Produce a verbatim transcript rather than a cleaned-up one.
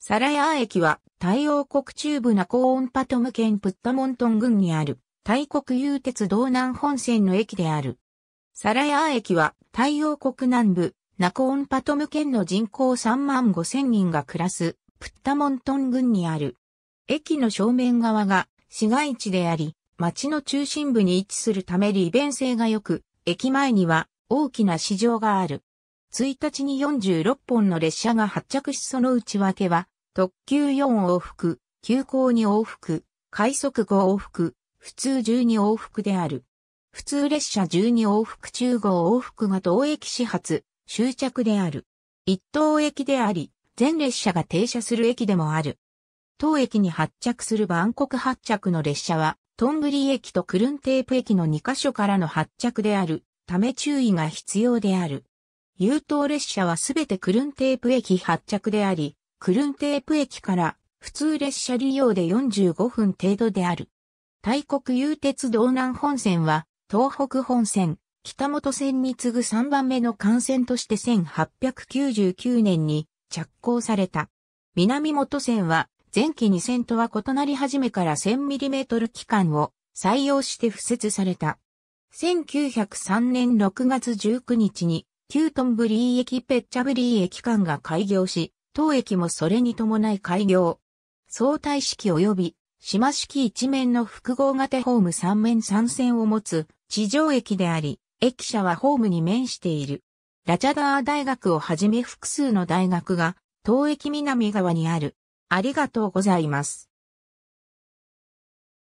サラヤー駅は、タイ王国中部ナコーンパトム県プッタモントン郡にある、タイ国有鉄道南本線の駅である。サラヤー駅は、タイ王国南部、ナコーンパトム県の人口さんまんごせんにんが暮らす、プッタモントン郡にある。駅の正面側が、市街地であり、町の中心部に位置するため利便性が良く、駅前には、大きな市場がある。いちにちによんじゅうろっぽんの列車が発着しその内訳は、特急よんおうふく、急行におうふく、快速ごおうふく、普通じゅうにおうふくである。普通列車じゅうにおうふく中ごおうふくが当駅始発、終着である。一等駅であり、全列車が停車する駅でもある。当駅に発着するバンコク発着の列車は、トンブリ駅とクルンテープ駅のにかしょからの発着である、ため注意が必要である。優等列車はすべてクルンテープ駅発着であり、クルンテープ駅から普通列車利用でよんじゅうごふん程度である。タイ国有鉄道南本線は東北本線、北本線に次ぐさんばんめの幹線としてせんはっぴゃくきゅうじゅうきゅうねんに着工された。南本線は前期に線とは異なり始めから せんミリ 期間を採用して敷設された。せんきゅうひゃくさんねんろくがつじゅうくにちに旧トンブリ駅ペッチャブリ駅間が開業し、当駅もそれに伴い開業。相対式及び島式一面の複合型ホームさんめんさんせんを持つ地上駅であり、駅舎はホームに面している。ラチャダー大学をはじめ複数の大学が当駅南側にある。ありがとうございます。